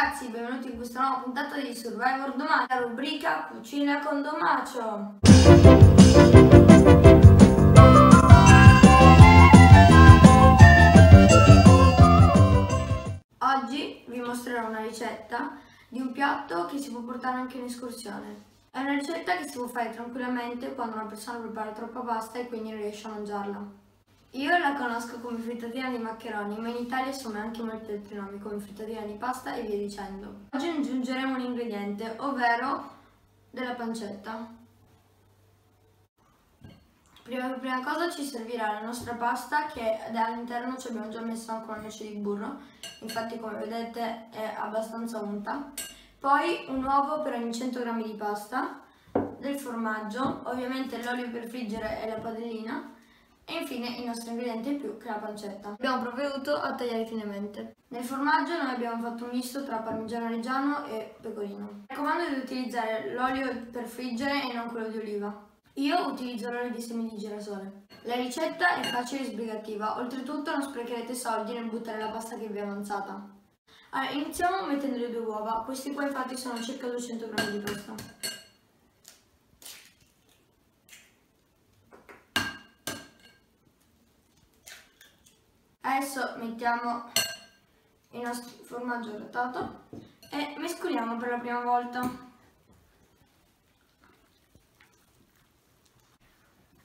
ragazzi, benvenuti in questa nuova puntata di Survivor Domani, la rubrica Cucina con Domačo. Oggi vi mostrerò una ricetta di un piatto che si può portare anche in escursione. È una ricetta che si può fare tranquillamente quando una persona prepara troppa pasta e quindi non riesce a mangiarla. Io la conosco come frittatina di maccheroni, ma in Italia sono anche molti altri nomi come frittatina di pasta e via dicendo. Oggi aggiungeremo un ingrediente, ovvero della pancetta. Prima cosa ci servirà la nostra pasta, che all'interno ci abbiamo già messo anche una noce di burro, infatti come vedete è abbastanza unta. Poi un uovo per ogni 100 g di pasta, del formaggio, ovviamente l'olio per friggere e la padellina. E infine il nostro ingrediente più, che è la pancetta. Abbiamo provveduto a tagliare finemente. Nel formaggio noi abbiamo fatto un misto tra parmigiano reggiano e pecorino. Raccomando di utilizzare l'olio per friggere e non quello di oliva. Io utilizzo l'olio di semi di girasole. La ricetta è facile e sbrigativa, oltretutto non sprecherete soldi nel buttare la pasta che vi è avanzata. Allora, iniziamo mettendo le due uova, questi qua infatti sono circa 200 g di pasta. Adesso mettiamo il nostro formaggio grattato e mescoliamo per la prima volta.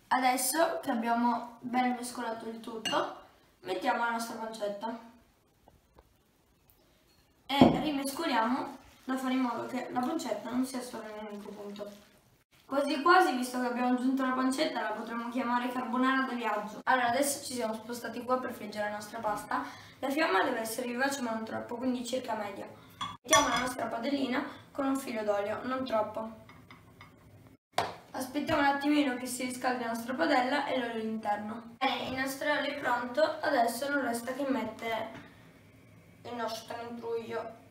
Adesso che abbiamo ben mescolato il tutto, mettiamo la nostra pancetta e rimescoliamo da fare in modo che la pancetta non sia solo in un unico punto. Quasi quasi, visto che abbiamo aggiunto la pancetta, la potremmo chiamare carbonara da viaggio. Allora, adesso ci siamo spostati qua per friggere la nostra pasta. La fiamma deve essere vivace ma non troppo, quindi circa media. Mettiamo la nostra padellina con un filo d'olio, non troppo. Aspettiamo un attimino che si riscaldi la nostra padella e l'olio all'interno. Bene, il nostro olio è pronto, adesso non resta che mettere il nostro intruglio.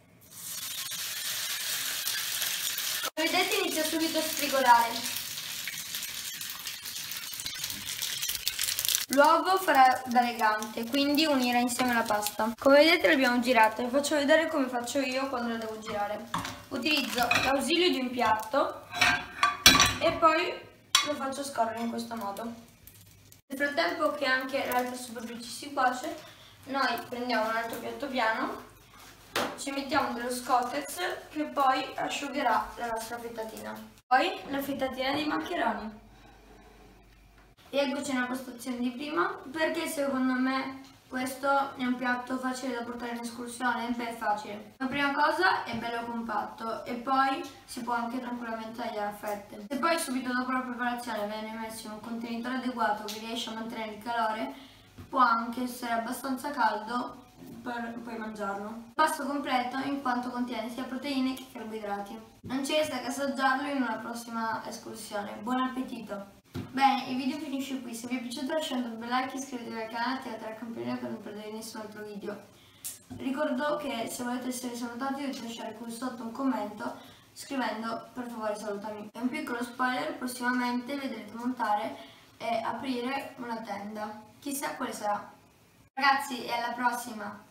Come vedete inizia subito a sfrigolare. L'uovo farà da legante, quindi unirà insieme la pasta. Come vedete l'abbiamo girata, vi faccio vedere come faccio io quando la devo girare. Utilizzo l'ausilio di un piatto e poi lo faccio scorrere in questo modo. Nel frattempo che anche l'altra superficie si cuoce, noi prendiamo un altro piatto piano. Ci mettiamo dello Scotex che poi asciugherà la nostra frittatina. Poi la frittatina dei maccheroni. E eccoci nella postazione di prima, perché secondo me questo è un piatto facile da portare in escursione. Beh, è facile. La prima cosa è bello compatto e poi si può anche tranquillamente tagliare a fette. Se poi subito dopo la preparazione viene messo in un contenitore adeguato che riesce a mantenere il calore, può anche essere abbastanza caldo per poi mangiarlo. Pasto completo in quanto contiene sia proteine che carboidrati. Non ci resta che assaggiarlo in una prossima escursione. Buon appetito! Bene, il video finisce qui. Se vi è piaciuto lasciate un bel like, iscrivetevi al canale e attivate la campanella per non perdere nessun altro video. Ricordo che se volete essere salutati dovete lasciare qui sotto un commento scrivendo "per favore salutami". È un piccolo spoiler, prossimamente vedrete montare e aprire una tenda. Chissà quale sarà. Ragazzi, e alla prossima!